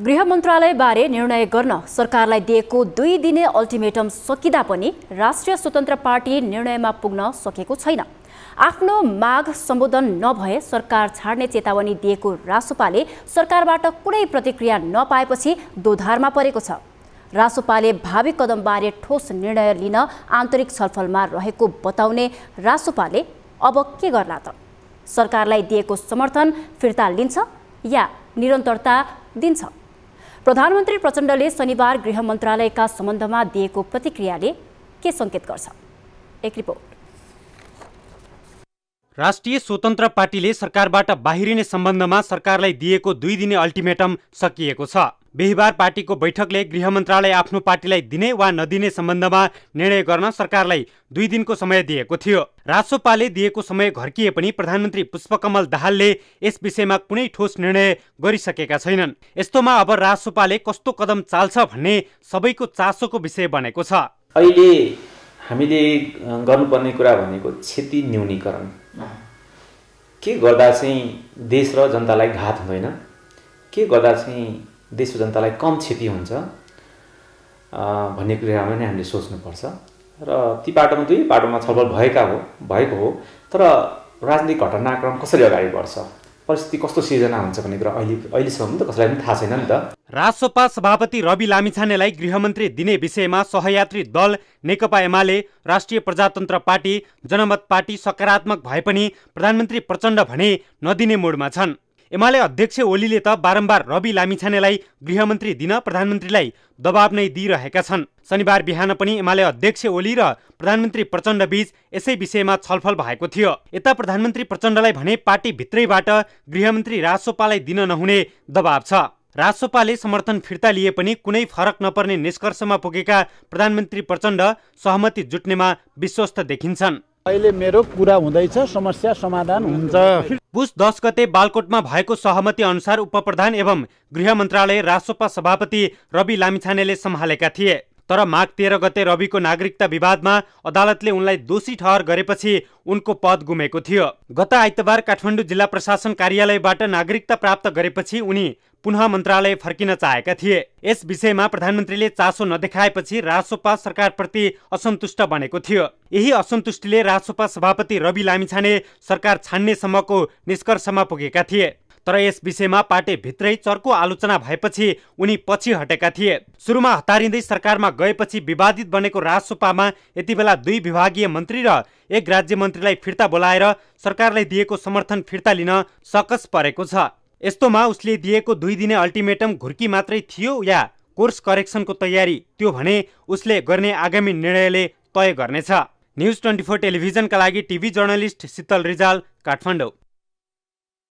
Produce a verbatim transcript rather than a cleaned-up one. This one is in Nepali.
गृह मन्त्रालय बारे निर्णय गर्न सरकारलाई दिएको दुई दिने अल्टिमेटम सकिदा पनि राष्ट्रिय स्वतन्त्र पार्टी निर्णयमा पुग्न सकेको छैन। आफ्नो माग सम्बोधन नभए सरकार छाड्ने चेतावनी दिएको रास्वपाले सरकारबाट कुनै प्रतिक्रिया नपाएपछि दोधारमा परेको छ। रास्वपाले भावी कदम बारे ठोस निर्णय लिन आन्तरिक छलफलमा रहेको बताउने रास्वपाले अब के गर्ला त? सरकारलाई दिएको समर्थन फिर्ता लिन्छ या निरन्तरता दिन्छ? प्रधानमन्त्री प्रचण्डले शनिबार गृह मन्त्रालयका सम्बन्धमा दिएको प्रतिक्रियाले के संकेत गर्छ? एक रिपोर्ट। राष्ट्रिय स्वतन्त्र पार्टीले सरकारबाट बाहिरिने सम्बन्धमा सरकारलाई दिएको दुई दिने अल्टिमेटम सकिएको छ। बिहिबार पार्टीको बैठकले गृह मन्त्रालय आफ्नो पार्टीलाई दिने वा नदिने सम्बन्धमा निर्णय गर्न सरकारलाई दुई दिनको समय दिएको थियो। रास्वपाले दिएको समय घर्किए पनि प्रधानमन्त्री पुष्पकमल दाहालले यस विषयमा कुनै ठोस निर्णय गरिसकेका छैनन्। यस्तोमा अब रास्वपाले कस्तो कदम चाल्छ भन्ने सबैको चासोको विषय बनेको छ। अहिले हामीले गर्नुपर्ने कुरा भनेको क्षति न्यूनीकरण, के गर्दा चाहिँ देश र जनतालाई घात हुँदैन, के गर्दा चाहिँ देशको जनतालाई कम क्षति हुन्छ भन्ने कुरामा नै हामीले सोच्नुपर्छ र ती बाटोमा दुई बाटोमा छलफल भएका हो भएको हो तर राजनीतिक घटनाक्रम कसरी अगाडि बढ्छ, परिस्थिति कस्तो सिर्जना हुन्छ भन्ने कुरा अहिले अहिलेसम्म त कसैलाई पनि थाहा छैन नि त। रास्वपा सभापति रवि लामिछानेलाई गृहमन्त्री दिने विषयमा सहयात्री दल नेकपा एमाले, राष्ट्रिय प्रजातन्त्र पार्टी, जनमत पार्टी सकारात्मक भए पनि प्रधानमन्त्री प्रचण्ड भने नदिने मोडमा छन्। एमाले अध्यक्ष ओलीले त बारम्बार रवि लामिछानेलाई गृहमन्त्री दिन प्रधानमन्त्रीलाई दबाब नै दिइरहेका छन्। शनिबार बिहान पनि एमाले अध्यक्ष ओली र प्रधानमन्त्री प्रचण्डबीच यसै विषयमा छलफल भएको थियो। यता प्रधानमन्त्री प्रचण्डलाई भने पार्टीभित्रैबाट गृहमन्त्री रास्वपालाई दिन नहुने दबाब छ। रास्वपाले समर्थन फिर्ता लिए पनि कुनै फरक नपर्ने निष्कर्षमा पुगेका प्रधानमन्त्री प्रचण्ड सहमति जुट्नेमा विश्वस्त देखिन्छन्। अहिले मेरो कुरा हुँदैछ, समस्या समाधान हुन्छ। पुस दस गते बालकोटमा भएको सहमति अनुसार उपप्रधान एवं गृह मन्त्रालय रास्वपा सभापति रवि लामिछानेले सम्हालेका थिए। तर माघ तेह्र गते रविको नागरिकता विवादमा अदालतले उनलाई दोषी ठहर गरेपछि उनको पद गुमेको थियो। गत आइतबार काठमाडौँ जिल्ला प्रशासन कार्यालयबाट नागरिकता प्राप्त गरेपछि उनी पुनः मन्त्रालय फर्किन चाहेका थिए। यस विषयमा प्रधानमन्त्रीले चासो नदेखाएपछि रास्वपा सरकारप्रति असन्तुष्ट बनेको थियो। यही असन्तुष्टिले रास्वपा सभापति रवि लामिछाने सरकार छान्नेसम्मको निष्कर्षमा पुगेका थिए। तर यस विषयमा पार्टीभित्रै चर्को आलोचना भएपछि उनी पछि हटेका थिए। सुरुमा हतारिँदै सरकारमा गएपछि विवादित बनेको रास्वपामा यतिबेला दुई विभागीय मन्त्री र एक राज्य मन्त्रीलाई फिर्ता बोलाएर सरकारलाई दिएको समर्थन फिर्ता लिन सकस परेको छ। यस्तोमा उसले दिएको दुई दिने अल्टिमेटम घुर्की मात्रै थियो या कोर्स करेक्सनको तयारी, त्यो भने उसले गर्ने आगामी निर्णयले तय गर्नेछ। न्युज ट्वेन्टी फोर टेलिभिजनका लागि टिभी जर्नलिस्ट शीतल रिजाल, काठमाडौँ।